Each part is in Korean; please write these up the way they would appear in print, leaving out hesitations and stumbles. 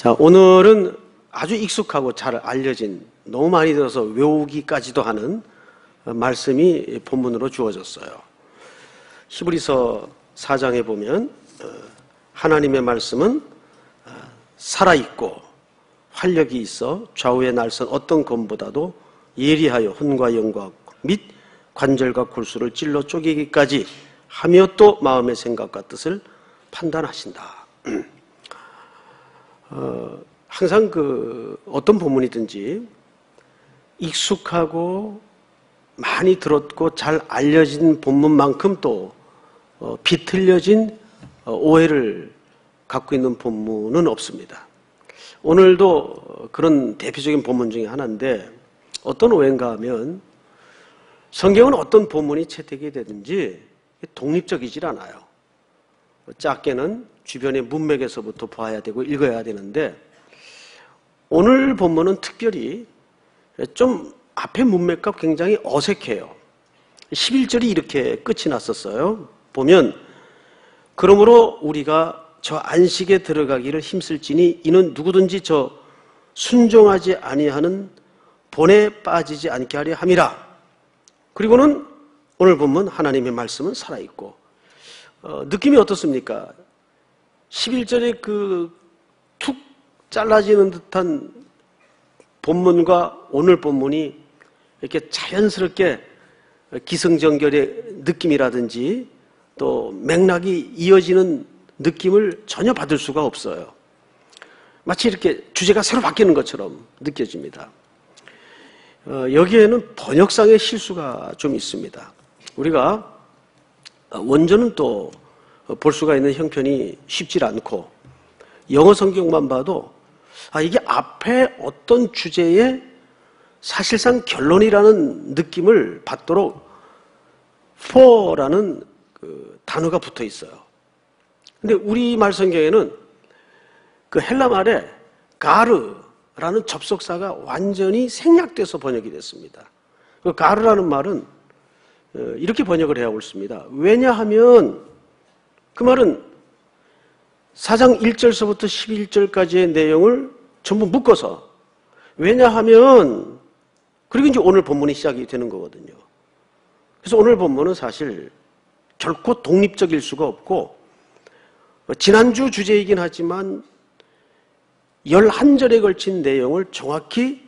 자, 오늘은 아주 익숙하고 잘 알려진, 너무 많이 들어서 외우기까지도 하는 말씀이 본문으로 주어졌어요. 히브리서 4장에 보면 하나님의 말씀은 살아있고 활력이 있어 좌우의 날선 어떤 검보다도 예리하여 혼과 영과 및 관절과 골수를 찔러 쪼개기까지 하며 또 마음의 생각과 뜻을 판단하신다. 항상 어떤 본문이든지 익숙하고 많이 들었고 잘 알려진 본문만큼 또 비틀려진 오해를 갖고 있는 본문은 없습니다. 오늘도 그런 대표적인 본문 중에 하나인데, 어떤 오해인가 하면 성경은 어떤 본문이 채택이 되든지 독립적이질 않아요. 작게는 주변의 문맥에서부터 봐야 되고 읽어야 되는데, 오늘 본문은 특별히 좀 앞에 문맥과 굉장히 어색해요. 11절이 이렇게 끝이 났었어요. 보면 그러므로 우리가 저 안식에 들어가기를 힘쓸지니 이는 누구든지 저 순종하지 아니하는 본에 빠지지 않게 하려 함이라. 그리고는 오늘 보면 하나님의 말씀은 살아있고, 느낌이 어떻습니까? 11절에 툭 잘라지는 듯한 본문과 오늘 본문이 이렇게 자연스럽게 기승전결의 느낌이라든지 또 맥락이 이어지는 느낌을 전혀 받을 수가 없어요. 마치 이렇게 주제가 새로 바뀌는 것처럼 느껴집니다. 여기에는 번역상의 실수가 좀 있습니다. 우리가 원전은 또 볼 수가 있는 형편이 쉽지 않고, 영어 성경만 봐도 이게 앞에 어떤 주제에 사실상 결론이라는 느낌을 받도록 for라는 단어가 붙어 있어요. 근데 우리말 성경에는 헬라 말에 가르라는 접속사가 완전히 생략돼서 번역이 됐습니다. 그 가르라는 말은 이렇게 번역을 해야 옳습니다. 왜냐하면 그 말은 4장 1절서부터 11절까지의 내용을 전부 묶어서, 왜냐하면, 그리고 이제 오늘 본문이 시작이 되는 거거든요. 그래서 오늘 본문은 사실 결코 독립적일 수가 없고, 지난주 주제이긴 하지만 11절에 걸친 내용을 정확히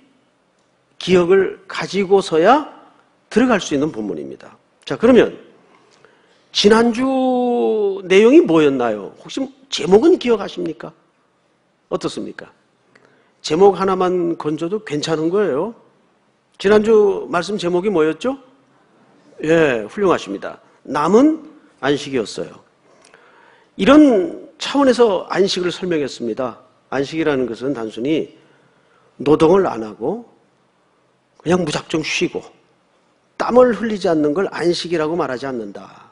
기억을 가지고서야 들어갈 수 있는 본문입니다. 자, 그러면 지난주 내용이 뭐였나요? 혹시 제목은 기억하십니까? 어떻습니까? 제목 하나만 건져도 괜찮은 거예요. 지난주 말씀 제목이 뭐였죠? 예, 훌륭하십니다. 남은 안식이었어요. 이런 차원에서 안식을 설명했습니다. 안식이라는 것은 단순히 노동을 안 하고 그냥 무작정 쉬고 땀을 흘리지 않는 걸 안식이라고 말하지 않는다.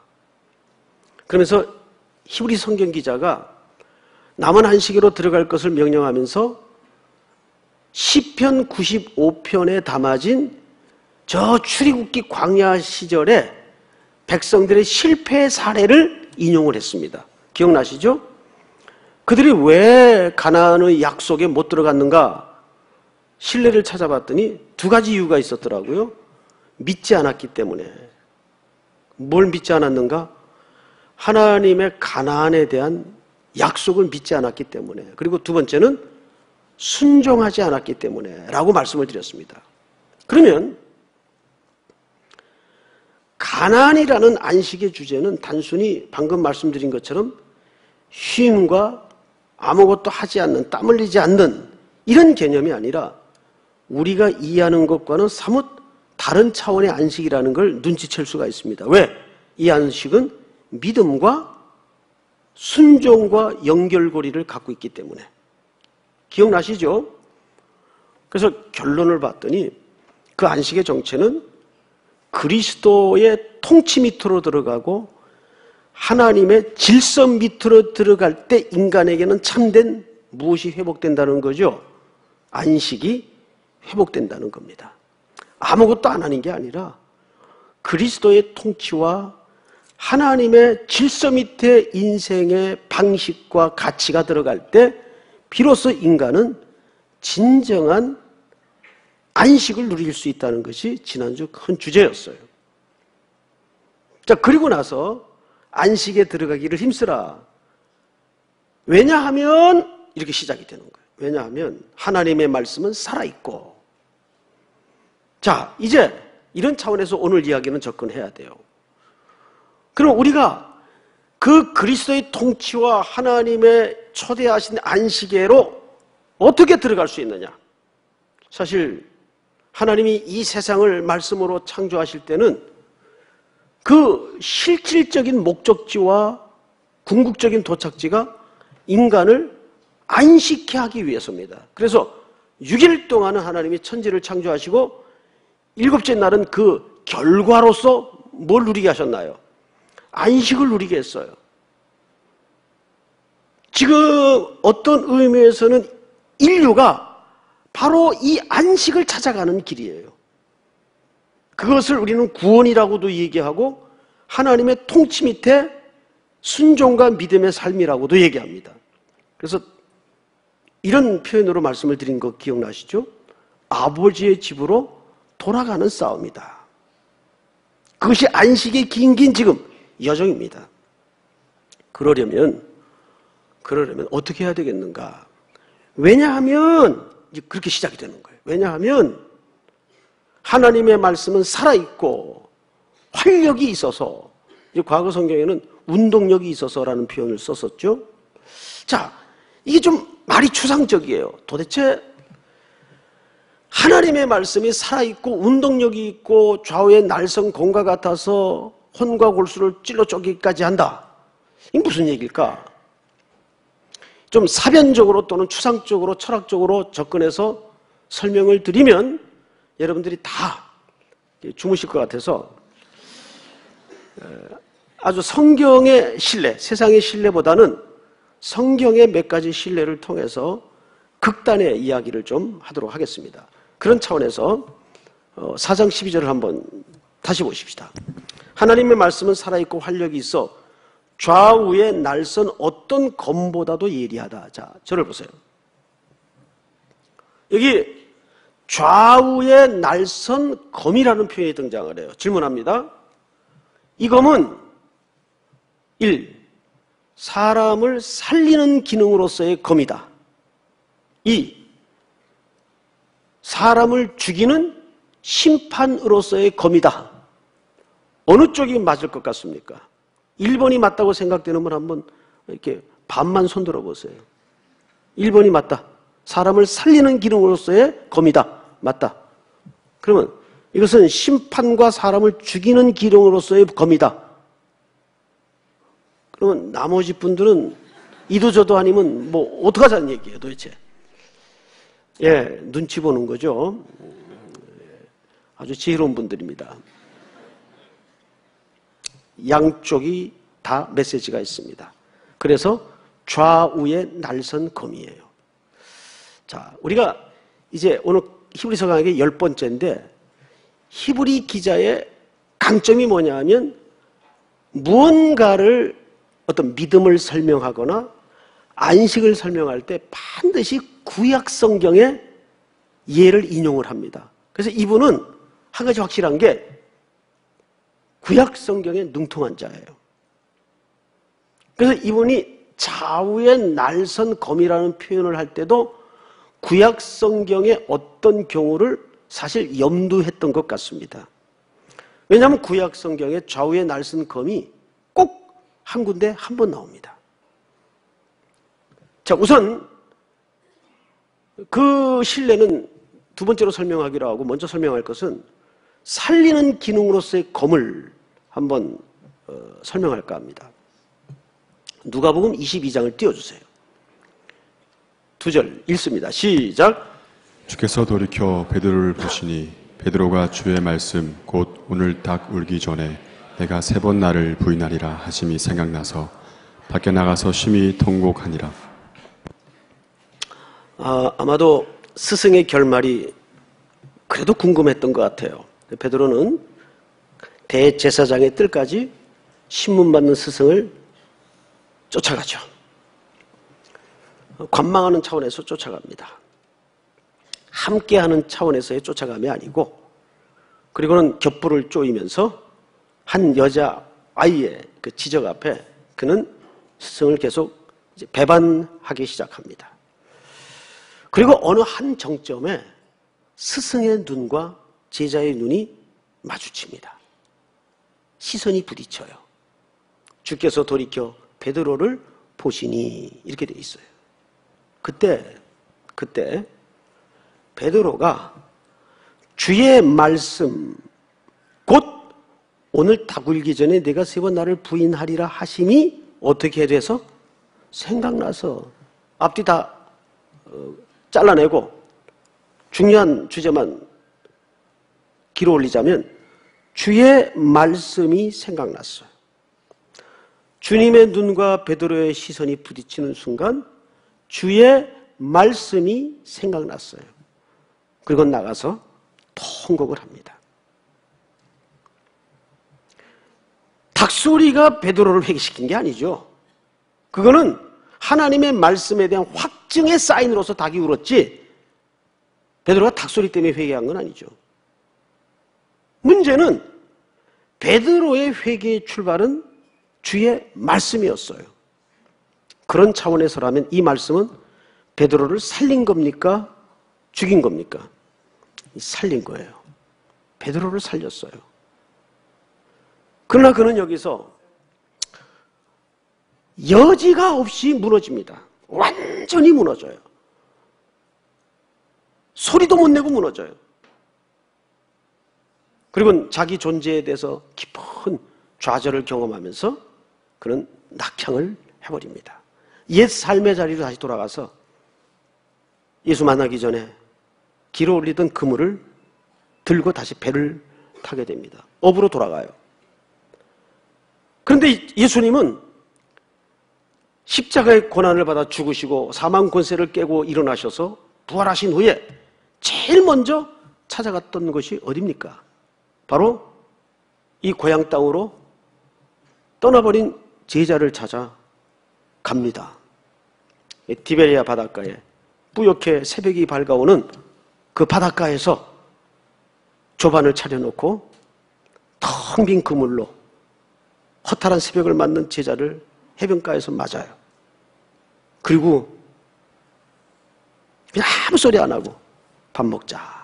그러면서 히브리 성경 기자가 남은 안식으로 들어갈 것을 명령하면서 시편 95편에 담아진 저 출애굽기 광야 시절에 백성들의 실패 사례를 인용을 했습니다. 기억나시죠? 그들이 왜 가나안의 약속에 못 들어갔는가? 신뢰를 찾아봤더니 두 가지 이유가 있었더라고요. 믿지 않았기 때문에. 뭘 믿지 않았는가? 하나님의 가나안에 대한 약속을 믿지 않았기 때문에, 그리고 두 번째는 순종하지 않았기 때문에 라고 말씀을 드렸습니다. 그러면 가나안이라는 안식의 주제는 단순히 방금 말씀드린 것처럼 쉼과 아무것도 하지 않는, 땀 흘리지 않는 이런 개념이 아니라 우리가 이해하는 것과는 사뭇 다른 차원의 안식이라는 걸 눈치챌 수가 있습니다. 왜? 이 안식은 믿음과 순종과 연결고리를 갖고 있기 때문에. 기억나시죠? 그래서 결론을 봤더니 그 안식의 정체는 그리스도의 통치 밑으로 들어가고 하나님의 질서 밑으로 들어갈 때 인간에게는 참된 무엇이 회복된다는 거죠? 안식이 회복된다는 겁니다. 아무것도 안 하는 게 아니라 그리스도의 통치와 하나님의 질서 밑에 인생의 방식과 가치가 들어갈 때 비로소 인간은 진정한 안식을 누릴 수 있다는 것이 지난주 큰 주제였어요. 자, 그리고 나서 안식에 들어가기를 힘쓰라. 왜냐하면 이렇게 시작이 되는 거예요. 왜냐하면 하나님의 말씀은 살아있고. 자, 이제 이런 차원에서 오늘 이야기는 접근해야 돼요. 그럼 우리가 그 그리스도의 통치와 하나님의 초대하신 안식에로 어떻게 들어갈 수 있느냐? 사실 하나님이 이 세상을 말씀으로 창조하실 때는 그 실질적인 목적지와 궁극적인 도착지가 인간을 안식케 하기 위해서입니다. 그래서 6일 동안은 하나님이 천지를 창조하시고 일곱째 날은 그 결과로서 뭘 누리게 하셨나요? 안식을 누리게 했어요. 지금 어떤 의미에서는 인류가 바로 이 안식을 찾아가는 길이에요. 그것을 우리는 구원이라고도 얘기하고 하나님의 통치 밑에 순종과 믿음의 삶이라고도 얘기합니다. 그래서 이런 표현으로 말씀을 드린 거 기억나시죠? 아버지의 집으로 돌아가는 싸움이다. 그것이 안식의 긴긴 지금 여정입니다. 그러려면 어떻게 해야 되겠는가? 왜냐하면 그렇게 시작이 되는 거예요. 왜냐하면 하나님의 말씀은 살아있고 활력이 있어서, 과거 성경에는 운동력이 있어서라는 표현을 썼었죠. 자, 이게 좀 말이 추상적이에요. 도대체 하나님의 말씀이 살아있고 운동력이 있고 좌우의 날선 공과 같아서 혼과 골수를 찔러 쪼개기까지 한다. 이게 무슨 얘기일까? 좀 사변적으로 또는 추상적으로 철학적으로 접근해서 설명을 드리면 여러분들이 다 주무실 것 같아서 아주 성경의 신뢰, 세상의 신뢰보다는 성경의 몇 가지 신뢰를 통해서 극단의 이야기를 좀 하도록 하겠습니다. 그런 차원에서 4장 12절을 한번 다시 보십시다. 하나님의 말씀은 살아있고 활력이 있어 좌우의 날선 어떤 검보다도 예리하다. 자, 저를 보세요. 여기 좌우의 날선 검이라는 표현이 등장을 해요. 질문합니다. 이 검은 1. 사람을 살리는 기능으로서의 검이다. 2. 사람을 죽이는 심판으로서의 검이다. 어느 쪽이 맞을 것 같습니까? 1번이 맞다고 생각되는 분 한번 이렇게 반만 손들어 보세요. 1번이 맞다. 사람을 살리는 기능으로서의 검이다. 맞다. 그러면 이것은 심판과 사람을 죽이는 기능으로서의 검이다. 그러면 나머지 분들은 이도저도 아니면 뭐 어떡하자는 얘기예요 도대체. 예, 눈치 보는 거죠. 아주 지혜로운 분들입니다. 양쪽이 다 메시지가 있습니다. 그래서 좌우의 날선 검이에요. 자, 우리가 이제 오늘 히브리서 강의 10번째인데 히브리 기자의 강점이 뭐냐 하면 무언가를 어떤 믿음을 설명하거나 안식을 설명할 때 반드시 구약 성경의 예를 인용을 합니다. 그래서 이분은 한 가지 확실한 게 구약 성경의 능통한 자예요. 그래서 이분이 좌우의 날선 검이라는 표현을 할 때도 구약 성경의 어떤 경우를 사실 염두했던 것 같습니다. 왜냐하면 구약 성경의 좌우의 날선 검이 꼭 한 군데 한 번 나옵니다. 자, 우선 그 신뢰는 두 번째로 설명하기로 하고 먼저 설명할 것은 살리는 기능으로서의 검을 한번 설명할까 합니다. 누가복음 22장을 띄워주세요. 2절 읽습니다. 시작. 주께서 돌이켜 베드로를 보시니 베드로가 주의 말씀 곧 오늘 닭 울기 전에 내가 세 번 나를 부인하리라 하심이 생각나서 밖에 나가서 심히 통곡하니라. 아마도 스승의 결말이 그래도 궁금했던 것 같아요. 베드로는 대제사장의 뜰까지 신문받는 스승을 쫓아가죠. 관망하는 차원에서 쫓아갑니다. 함께하는 차원에서의 쫓아감이 아니고, 그리고는 곁불을 쪼이면서 한 여자 아이의 그 지적 앞에 그는 스승을 계속 이제 배반하기 시작합니다. 그리고 어느 한 정점에 스승의 눈과 제자의 눈이 마주칩니다. 시선이 부딪혀요. 주께서 돌이켜 베드로를 보시니, 이렇게 돼 있어요. 그때 베드로가 주의 말씀 곧 오늘 다굴기 전에 내가 세 번 나를 부인하리라 하심이 어떻게 돼서 생각나서 앞뒤 다 잘라내고 중요한 주제만 길어 올리자면 주의 말씀이 생각났어요. 주님의 눈과 베드로의 시선이 부딪히는 순간 주의 말씀이 생각났어요. 그리고 나가서 통곡을 합니다. 닭소리가 베드로를 회개시킨 게 아니죠. 그거는 하나님의 말씀에 대한 확증의 사인으로서 닭이 울었지 베드로가 닭소리 때문에 회개한 건 아니죠. 문제는 베드로의 회개의 출발은 주의 말씀이었어요. 그런 차원에서라면 이 말씀은 베드로를 살린 겁니까? 죽인 겁니까? 살린 거예요. 베드로를 살렸어요. 그러나 그는 여기서 여지가 없이 무너집니다. 완전히 무너져요. 소리도 못 내고 무너져요. 그리고 자기 존재에 대해서 깊은 좌절을 경험하면서 그는 낙향을 해버립니다. 옛 삶의 자리로 다시 돌아가서 예수 만나기 전에 길어 올리던 그물을 들고 다시 배를 타게 됩니다. 업으로 돌아가요. 그런데 예수님은 십자가의 고난을 받아 죽으시고 사망 권세를 깨고 일어나셔서 부활하신 후에 제일 먼저 찾아갔던 것이 어딥니까? 바로 이 고향 땅으로 떠나버린 제자를 찾아갑니다. 디베리아 바닷가에 뿌옇게 새벽이 밝아오는 그 바닷가에서 조반을 차려놓고 텅 빈 그물로 허탈한 새벽을 맞는 제자를 해변가에서 맞아요. 그리고 그냥 아무 소리 안 하고 밥 먹자.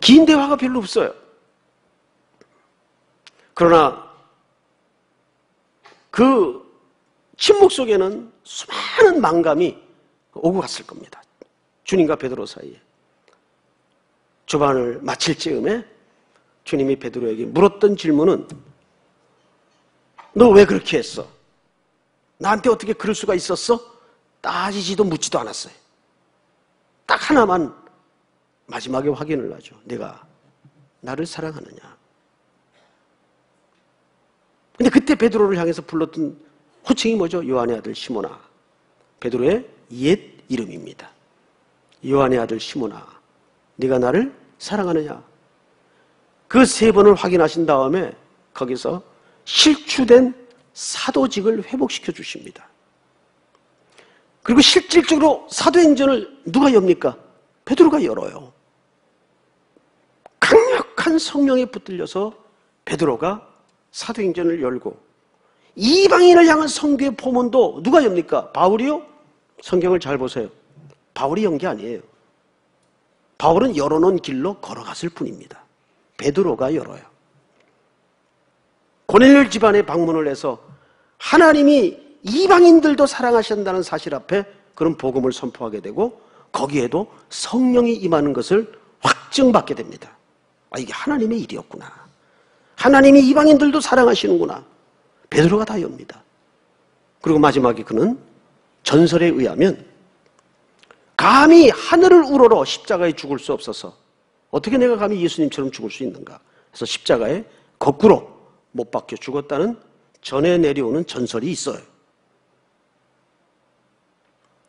긴 대화가 별로 없어요. 그러나 그 침묵 속에는 수많은 망감이 오고 갔을 겁니다. 주님과 베드로 사이에. 조반을 마칠 즈음에 주님이 베드로에게 물었던 질문은 너 왜 그렇게 했어? 나한테 어떻게 그럴 수가 있었어? 따지지도 묻지도 않았어요. 딱 하나만 마지막에 확인을 하죠. 내가 나를 사랑하느냐. 근데 그때 베드로를 향해서 불렀던 호칭이 뭐죠? 요한의 아들 시몬아. 베드로의 옛 이름입니다. 요한의 아들 시몬아, 네가 나를 사랑하느냐? 그 세 번을 확인하신 다음에 거기서 실추된 사도직을 회복시켜 주십니다. 그리고 실질적으로 사도행전을 누가 엽니까? 베드로가 열어요. 강력한 성령에 붙들려서 베드로가 사도행전을 열고, 이방인을 향한 선교의 포문도 누가 엽니까? 바울이요? 성경을 잘 보세요. 바울이 연 게 아니에요. 바울은 열어놓은 길로 걸어갔을 뿐입니다. 베드로가 열어요. 고넬료 집안에 방문을 해서 하나님이 이방인들도 사랑하신다는 사실 앞에 그런 복음을 선포하게 되고, 거기에도 성령이 임하는 것을 확증받게 됩니다. 아, 이게 하나님의 일이었구나. 하나님이 이방인들도 사랑하시는구나. 베드로가 다 엽니다. 그리고 마지막에 그는 전설에 의하면 감히 하늘을 우러러 십자가에 죽을 수 없어서 어떻게 내가 감히 예수님처럼 죽을 수 있는가 해서 십자가에 거꾸로 못 박혀 죽었다는 전해 내려오는 전설이 있어요.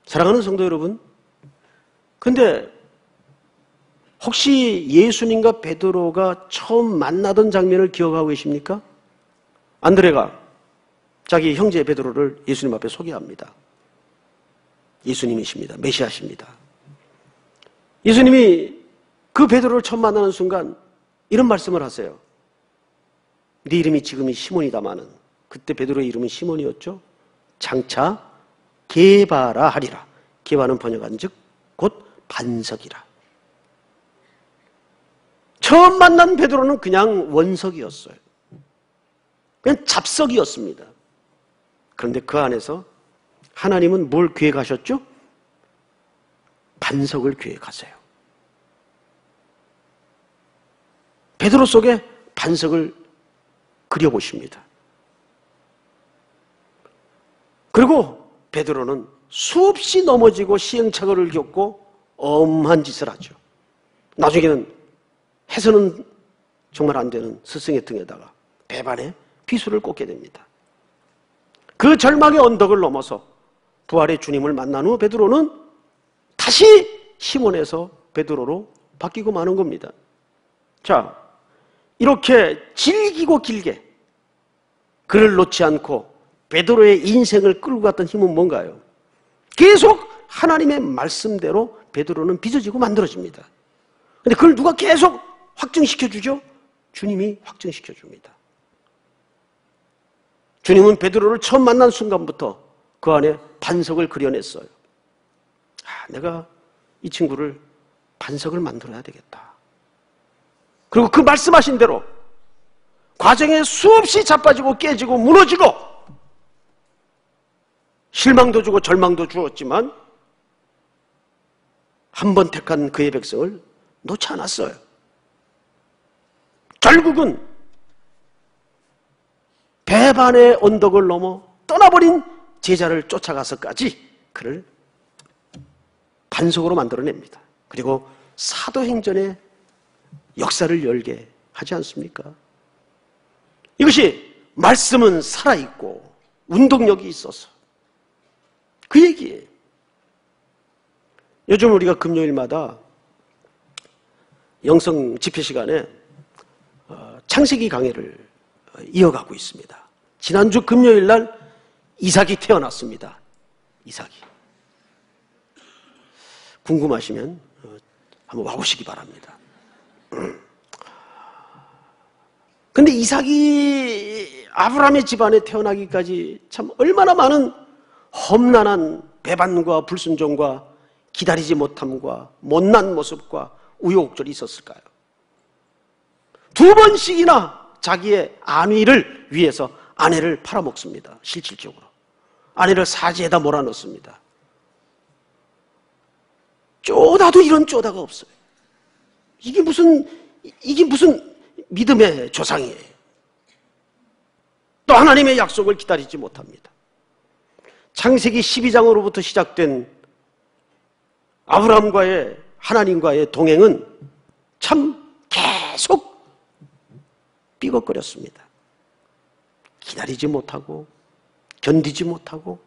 사랑하는 성도 여러분, 근데 혹시 예수님과 베드로가 처음 만나던 장면을 기억하고 계십니까? 안드레가 자기 형제 베드로를 예수님 앞에 소개합니다. 예수님이십니다. 메시아십니다. 예수님이 그 베드로를 처음 만나는 순간 이런 말씀을 하세요. 네 이름이 지금이 시몬이다마는, 그때 베드로의 이름은 시몬이었죠. 장차 게바라 하리라. 게바는 번역한 즉 곧 반석이라. 처음 만난 베드로는 그냥 원석이었어요. 그냥 잡석이었습니다. 그런데 그 안에서 하나님은 뭘 계획하셨죠? 반석을 계획하세요. 베드로 속에 반석을 그려보십니다. 그리고 베드로는 수없이 넘어지고 시행착오를 겪고 엄한 짓을 하죠. 나중에는 해서는 정말 안 되는 스승의 등에다가 배반에 비수를 꽂게 됩니다. 그 절망의 언덕을 넘어서 부활의 주님을 만난 후 베드로는 다시 시몬에서 베드로로 바뀌고 마는 겁니다. 자, 이렇게 질기고 길게 그를 놓지 않고 베드로의 인생을 끌고 갔던 힘은 뭔가요? 계속 하나님의 말씀대로 베드로는 빚어지고 만들어집니다. 근데 그걸 누가 계속 확증시켜주죠? 주님이 확증시켜줍니다. 주님은 베드로를 처음 만난 순간부터 그 안에 반석을 그려냈어요. 아, 내가 이 친구를 반석을 만들어야 되겠다. 그리고 그 말씀하신 대로 과정에 수없이 자빠지고 깨지고 무너지고 실망도 주고 절망도 주었지만 한 번 택한 그의 백성을 놓지 않았어요. 결국은 배반의 언덕을 넘어 떠나버린 제자를 쫓아가서까지 그를 반석으로 만들어냅니다. 그리고 사도행전의 역사를 열게 하지 않습니까? 이것이 말씀은 살아있고 운동력이 있어서 그 얘기예요. 요즘 우리가 금요일마다 영성 집회 시간에 창세기 강해를 이어가고 있습니다. 지난주 금요일 날 이삭이 태어났습니다. 이삭이. 궁금하시면 한번 와보시기 바랍니다. 근데 이삭이 아브라함의 집안에 태어나기까지 참 얼마나 많은 험난한 배반과 불순종과 기다리지 못함과 못난 모습과 우여곡절이 있었을까요? 두 번씩이나 자기의 안위를 위해서 아내를 팔아먹습니다. 실질적으로 아내를 사지에다 몰아넣습니다. 쪼다도 이런 쪼다가 없어요. 이게 무슨 믿음의 조상이에요. 또 하나님의 약속을 기다리지 못합니다. 창세기 12장으로부터 시작된 아브라함과의 하나님과의 동행은 참 계속 삐걱거렸습니다. 기다리지 못하고 견디지 못하고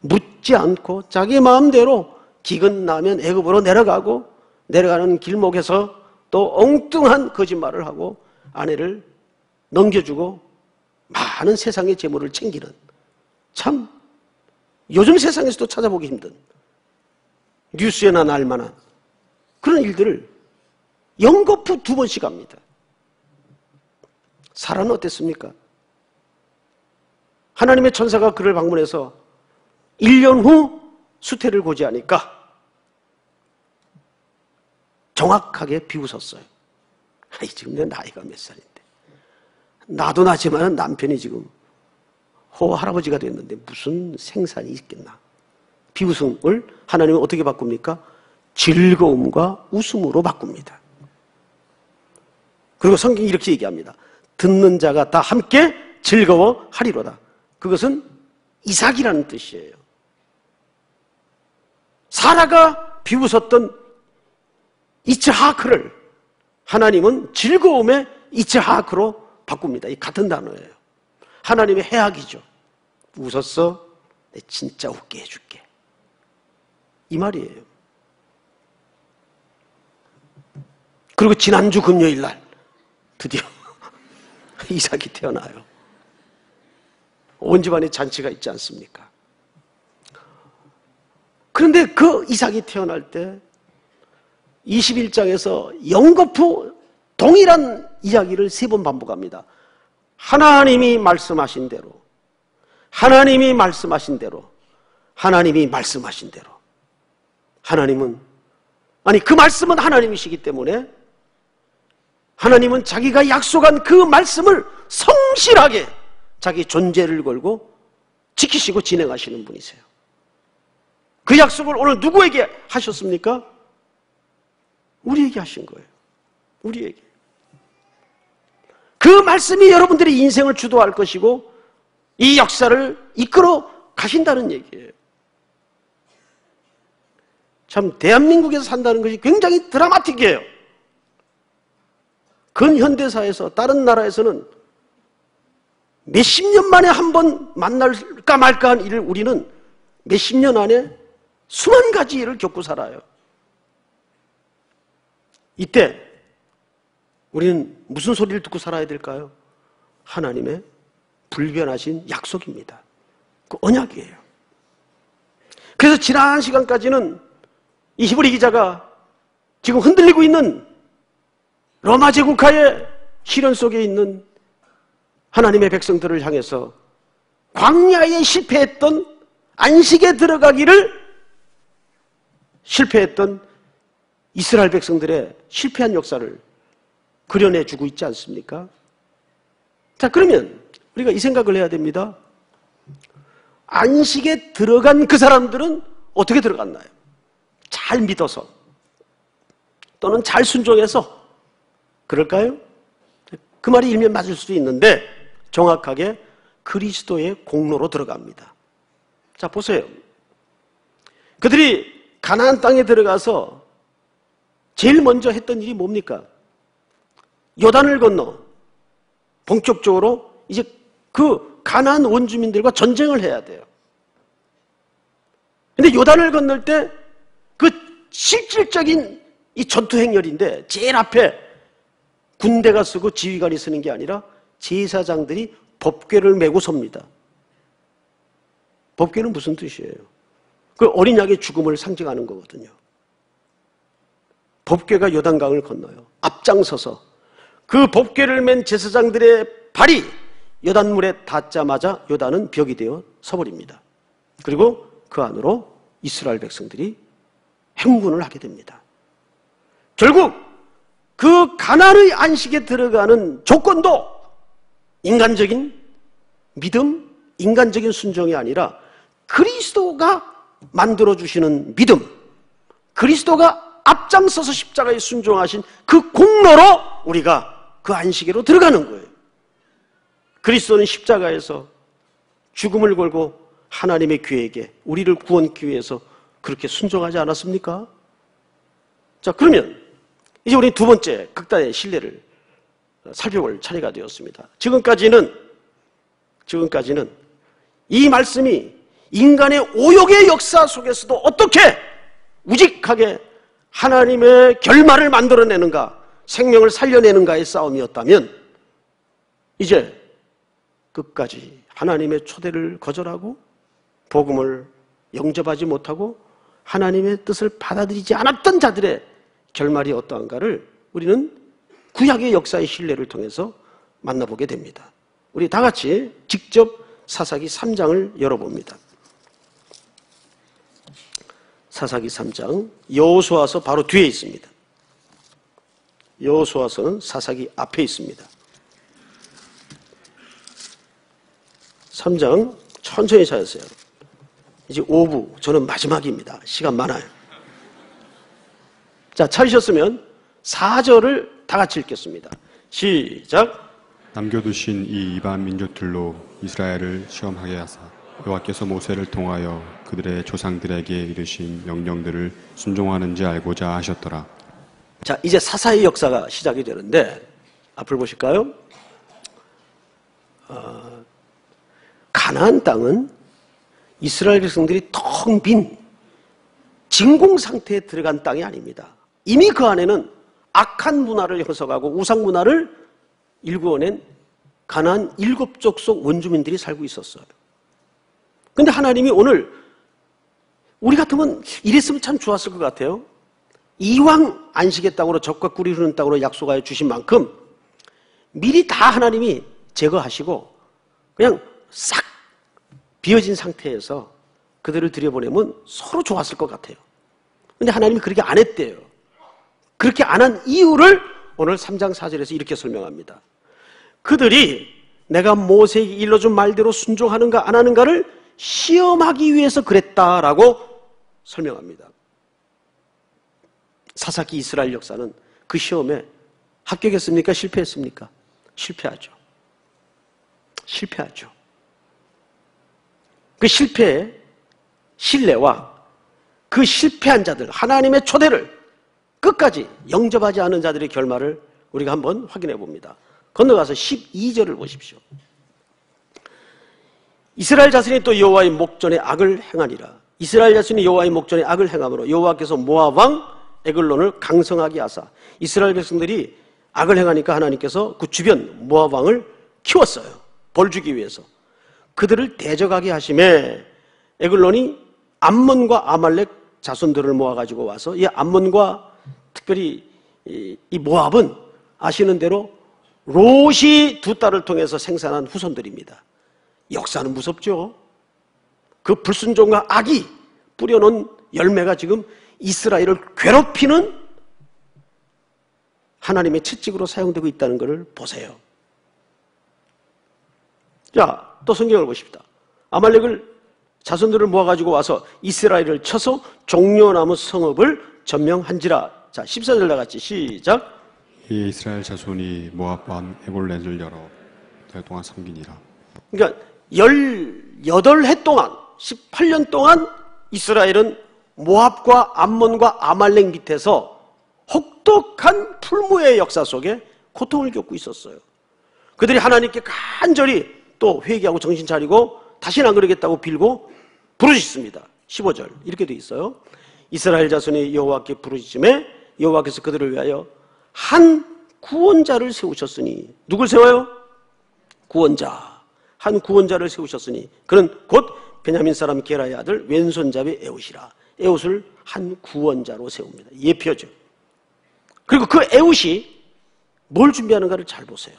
묻지 않고 자기 마음대로 기근 나면 애굽으로 내려가고, 내려가는 길목에서 또 엉뚱한 거짓말을 하고 아내를 넘겨주고 많은 세상의 재물을 챙기는, 참 요즘 세상에서도 찾아보기 힘든, 뉴스에나 날 만한 그런 일들을 연거푸 두 번씩 합니다. 사라는 어땠습니까? 하나님의 천사가 그를 방문해서 1년 후 수태를 고지하니까 정확하게 비웃었어요. 아니, 지금 내 나이가 몇 살인데. 나도 나지만 남편이 지금 할아버지가 됐는데 무슨 생산이 있겠나. 비웃음을 하나님은 어떻게 바꿉니까? 즐거움과 웃음으로 바꿉니다. 그리고 성경이 이렇게 얘기합니다. 듣는 자가 다 함께 즐거워하리로다. 그것은 이삭이라는 뜻이에요. 사라가 비웃었던 이츠하크를 하나님은 즐거움의 이츠하크로 바꿉니다. 이 같은 단어예요. 하나님의 해악이죠. 웃었어? 내 진짜 웃게 해줄게. 이 말이에요. 그리고 지난주 금요일 날 드디어 이삭이 태어나요. 온 집안에 잔치가 있지 않습니까? 그런데 그 이삭이 태어날 때 21장에서 연거푸 동일한 이야기를 3번 반복합니다. 하나님이 말씀하신 대로, 하나님이 말씀하신 대로, 하나님이 말씀하신 대로. 하나님은, 아니 그 말씀은 하나님이시기 때문에 하나님은 자기가 약속한 그 말씀을 성실하게 자기 존재를 걸고 지키시고 진행하시는 분이세요. 그 약속을 오늘 누구에게 하셨습니까? 우리에게 하신 거예요. 우리에게. 그 말씀이 여러분들의 인생을 주도할 것이고 이 역사를 이끌어 가신다는 얘기예요. 참 대한민국에서 산다는 것이 굉장히 드라마틱해요. 근현대사에서 다른 나라에서는 몇십 년 만에 한 번 만날까 말까 한 일을 우리는 몇십 년 안에 수만 가지 일을 겪고 살아요. 이때 우리는 무슨 소리를 듣고 살아야 될까요? 하나님의 불변하신 약속입니다. 그 언약이에요. 그래서 지난 시간까지는 이 히브리 기자가 지금 흔들리고 있는 로마 제국화의 시련 속에 있는 하나님의 백성들을 향해서 광야에 실패했던, 안식에 들어가기를 실패했던 이스라엘 백성들의 실패한 역사를 그려내주고 있지 않습니까? 자, 그러면 우리가 이 생각을 해야 됩니다. 안식에 들어간 그 사람들은 어떻게 들어갔나요? 잘 믿어서 또는 잘 순종해서 그럴까요? 그 말이 일면 맞을 수도 있는데 정확하게 그리스도의 공로로 들어갑니다. 자, 보세요. 그들이 가나안 땅에 들어가서 제일 먼저 했던 일이 뭡니까? 요단을 건너 본격적으로 이제 그 가나안 원주민들과 전쟁을 해야 돼요. 근데 요단을 건널 때 그 실질적인 이 전투 행렬인데 제일 앞에 군대가 쓰고 지휘관이 쓰는 게 아니라 제사장들이 법궤를 메고 섭니다. 법궤는 무슨 뜻이에요? 그 어린 양의 죽음을 상징하는 거거든요. 법궤가 요단강을 건너요. 앞장서서 그 법궤를 맨 제사장들의 발이 요단물에 닿자마자 요단은 벽이 되어 서버립니다. 그리고 그 안으로 이스라엘 백성들이 행군을 하게 됩니다. 결국 그 가나안의 안식에 들어가는 조건도 인간적인 믿음, 인간적인 순종이 아니라 그리스도가 만들어주시는 믿음, 그리스도가 앞장서서 십자가에 순종하신 그 공로로 우리가 그 안식에로 들어가는 거예요. 그리스도는 십자가에서 죽음을 걸고 하나님의 귀에게 우리를 구원하기 위해서 그렇게 순종하지 않았습니까? 자, 그러면 이제 우리 두 번째 극단의 신뢰를 살펴볼 차례가 되었습니다. 지금까지는 이 말씀이 인간의 오욕의 역사 속에서도 어떻게 우직하게 하나님의 결말을 만들어내는가, 생명을 살려내는가의 싸움이었다면, 이제 끝까지 하나님의 초대를 거절하고 복음을 영접하지 못하고 하나님의 뜻을 받아들이지 않았던 자들의 결말이 어떠한가를 우리는 구약의 역사의 신뢰를 통해서 만나보게 됩니다. 우리 다 같이 직접 사사기 3장을 열어봅니다. 사사기 3장, 여호수아서 바로 뒤에 있습니다. 여호수아서는 사사기 앞에 있습니다. 3장 천천히 찾으세요. 이제 5부, 저는 마지막입니다. 시간 많아요. 자, 찾으셨으면 4절을 다 같이 읽겠습니다. 시작! 남겨두신 이 이방 민족들로 이스라엘을 시험하게 하사 여호와께서 모세를 통하여 그들의 조상들에게 이르신 명령들을 순종하는지 알고자 하셨더라. 자, 이제 사사의 역사가 시작이 되는데 앞을 보실까요? 가나안 땅은 이스라엘 백성들이 텅 빈 진공 상태에 들어간 땅이 아닙니다. 이미 그 안에는 악한 문화를 형성하고 우상 문화를 일구어낸 가나안 7족속 원주민들이 살고 있었어요. 그런데 하나님이 오늘, 우리 같으면 이랬으면 참 좋았을 것 같아요. 이왕 안식의 땅으로 적과 꿀이 흐르는 땅으로 약속하여 주신 만큼 미리 다 하나님이 제거하시고 그냥 싹 비어진 상태에서 그들을 들여보내면 서로 좋았을 것 같아요. 그런데 하나님이 그렇게 안 했대요. 그렇게 안 한 이유를 오늘 3장 4절에서 이렇게 설명합니다. 그들이 내가 모세에게 일러준 말대로 순종하는가 안 하는가를 시험하기 위해서 그랬다라고 설명합니다. 사사기 이스라엘 역사는 그 시험에 합격했습니까? 실패했습니까? 실패하죠. 실패하죠. 그 실패의 신뢰와 그 실패한 자들, 하나님의 초대를 끝까지 영접하지 않은 자들의 결말을 우리가 한번 확인해 봅니다. 건너가서 12절을 보십시오. 이스라엘 자손이 또 여호와의 목전에 악을 행하니라. 이스라엘 자손이 여호와의 목전에 악을 행함으로 여호와께서 모압 왕 에글론을 강성하게 하사 이스라엘 백성들이 악을 행하니까 하나님께서 그 주변 모압 왕을 키웠어요. 벌주기 위해서 그들을 대적하게 하심에 에글론이 암몬과 아말렉 자손들을 모아가지고 와서 이 암몬과 특별히 이 모압은 아시는 대로 롯이 두 딸을 통해서 생산한 후손들입니다. 역사는 무섭죠. 그 불순종과 악이 뿌려놓은 열매가 지금 이스라엘을 괴롭히는 하나님의 채찍으로 사용되고 있다는 것을 보세요. 자, 또 성경을 보십시다. 아말렉을 자손들을 모아가지고 와서 이스라엘을 쳐서 종려나무 성읍을 점령한지라. 자, 14절 나같이 시작. 이 이스라엘 자손이 모압 왕 에골렛을 열어 달 동안 섬기니라. 그러니까 18해 동안, 18년 동안 이스라엘은 모압과 암몬과 아말렉 밑에서 혹독한 풀무의 역사 속에 고통을 겪고 있었어요. 그들이 하나님께 간절히 또 회개하고 정신 차리고 다시는 안 그러겠다고 빌고 부르짖습니다. 15절 이렇게 돼 있어요. 이스라엘 자손이 여호와께 부르짖음에 여호와께서 그들을 위하여 한 구원자를 세우셨으니. 누굴 세워요? 구원자. 한 구원자를 세우셨으니 그는 곧 베냐민 사람 게라의 아들 왼손잡이 에웃이라. 에웃을 한 구원자로 세웁니다. 예표죠. 그리고 그 에웃이 뭘 준비하는가를 잘 보세요.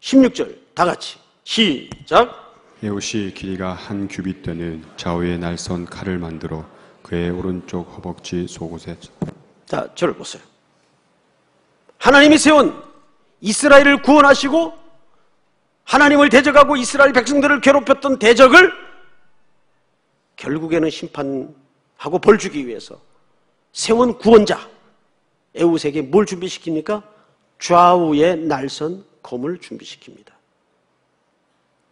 16절 다 같이 시작. 에웃이 길이가 한 규빗 되는 좌우의 날선 칼을 만들어 그의 오른쪽 허벅지 속옷에. 자, 저를 보세요. 하나님이 세운 이스라엘을 구원하시고 하나님을 대적하고 이스라엘 백성들을 괴롭혔던 대적을 결국에는 심판 하고 벌주기 위해서 세운 구원자 에웃에게 뭘 준비시킵니까? 좌우의 날선 검을 준비시킵니다.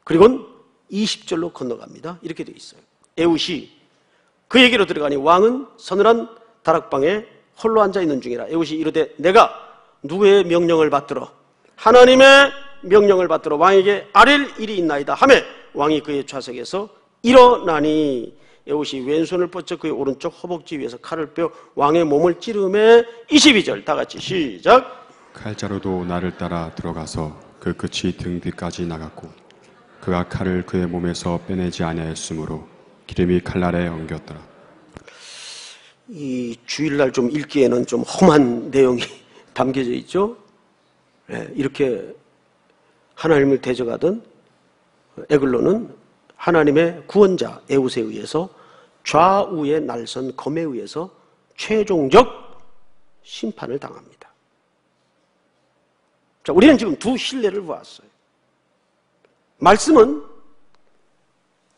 그리고는 20절로 건너갑니다. 이렇게 되어 있어요. 에웃이 그 얘기로 들어가니 왕은 서늘한 다락방에 홀로 앉아 있는 중이라. 에웃이 이르되 내가 누구의 명령을 받들어 하나님의 명령을 받들어 왕에게 아랠 일이 있나이다 하며 왕이 그의 좌석에서 일어나니 에웃이 왼손을 뻗쳐 그의 오른쪽 허벅지 위에서 칼을 빼어 왕의 몸을 찌르매. 22절 다같이 시작. 칼자루도 나를 따라 들어가서 그 끝이 등 뒤까지 나갔고 그가 칼을 그의 몸에서 빼내지 아니하였으므로 기름이 칼날에 엉겼더라. 이 주일날 좀 읽기에는 좀 험한 내용이 담겨져 있죠. 네, 이렇게 하나님을 대적하던 에글론은 하나님의 구원자 에웃에 의해서 좌우의 날선 검에 의해서 최종적 심판을 당합니다. 자, 우리는 지금 두 신뢰를 보았어요. 말씀은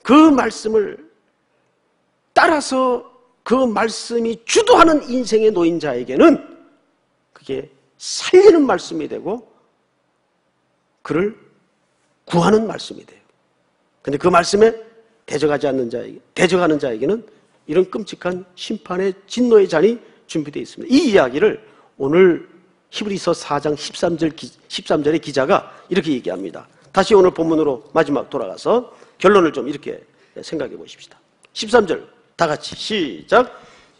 그 말씀을 따라서 그 말씀이 주도하는 인생의 노인자에게는 그게 살리는 말씀이 되고 그를 구하는 말씀이 돼요. 근데 그 말씀에 대적하지 않는 자에게, 대적하는 자에게는 이런 끔찍한 심판의 진노의 잔이 준비되어 있습니다. 이 이야기를 오늘 히브리서 4장 13절의 기자가 이렇게 얘기합니다. 다시 오늘 본문으로 마지막 돌아가서 결론을 좀 이렇게 생각해 보십시다. 13절 다 같이 시작.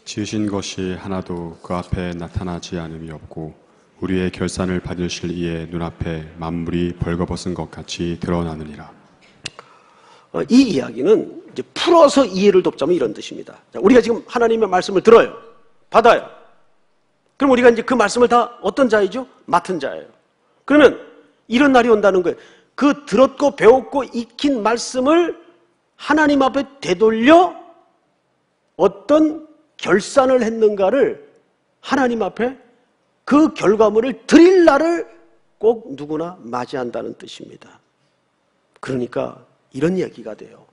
지으신 것이 하나도 그 앞에 나타나지 않음이 없고 우리의 결산을 받으실 이의 눈앞에 만물이 벌거벗은 것 같이 드러나느니라. 이 이야기는 이제 풀어서 이해를 돕자면 이런 뜻입니다. 우리가 지금 하나님의 말씀을 들어요. 받아요. 그럼 우리가 이제 그 말씀을 다 어떤 자이죠? 맡은 자예요. 그러면 이런 날이 온다는 거예요. 그 들었고 배웠고 익힌 말씀을 하나님 앞에 되돌려 어떤 결산을 했는가를 하나님 앞에 그 결과물을 드릴 날을 꼭 누구나 맞이한다는 뜻입니다. 그러니까 이런 얘기가 돼요.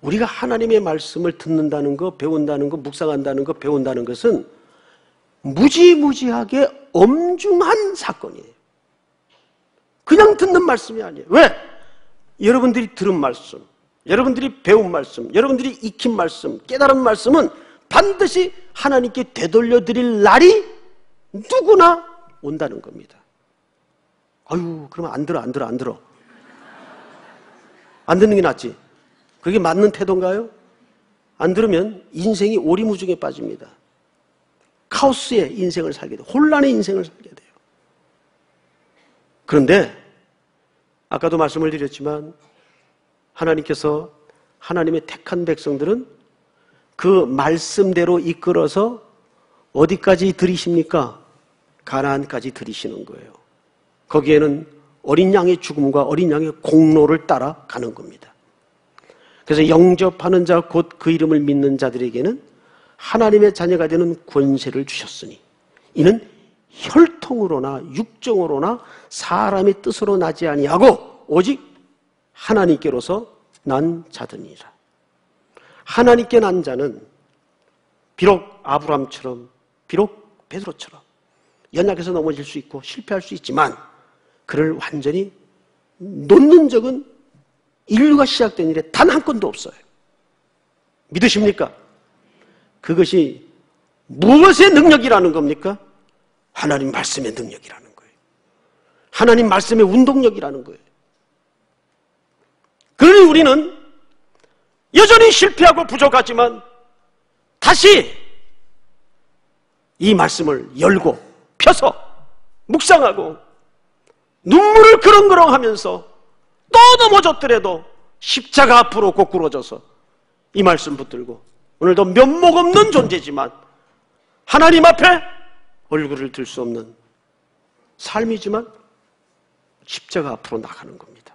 우리가 하나님의 말씀을 듣는다는 거, 배운다는 거, 묵상한다는 거, 배운다는 것은 무지무지하게 엄중한 사건이에요. 그냥 듣는 말씀이 아니에요. 왜? 여러분들이 들은 말씀, 여러분들이 배운 말씀, 여러분들이 익힌 말씀, 깨달은 말씀은 반드시 하나님께 되돌려 드릴 날이 누구나 온다는 겁니다. 아유, 그러면 안 들어. 안 듣는 게 낫지. 그게 맞는 태도인가요? 안 들으면 인생이 오리무중에 빠집니다. 카오스의 인생을 살게 돼요. 혼란의 인생을 살게 돼요. 그런데 아까도 말씀을 드렸지만 하나님께서 하나님의 택한 백성들은 그 말씀대로 이끌어서 어디까지 들이십니까? 가나안까지 들이시는 거예요. 거기에는 어린 양의 죽음과 어린 양의 공로를 따라 가는 겁니다. 그래서 영접하는 자 곧 그 이름을 믿는 자들에게는 하나님의 자녀가 되는 권세를 주셨으니 이는 혈통으로나 육정으로나 사람의 뜻으로 나지 아니하고 오직 하나님께로서 난 자들이라. 하나님께 난 자는 비록 아브람처럼 비록 베드로처럼 연약해서 넘어질 수 있고 실패할 수 있지만 그를 완전히 놓는 적은 인류가 시작된 일에 단 한 건도 없어요. 믿으십니까? 그것이 무엇의 능력이라는 겁니까? 하나님 말씀의 능력이라는 거예요. 하나님 말씀의 운동력이라는 거예요. 그러니 우리는 여전히 실패하고 부족하지만 다시 이 말씀을 열고 펴서 묵상하고 눈물을 그렁그렁 하면서 또 넘어졌더라도 십자가 앞으로 고꾸러져서 이 말씀 붙들고 오늘도 면목 없는 존재지만 하나님 앞에 얼굴을 들 수 없는 삶이지만 십자가 앞으로 나가는 겁니다.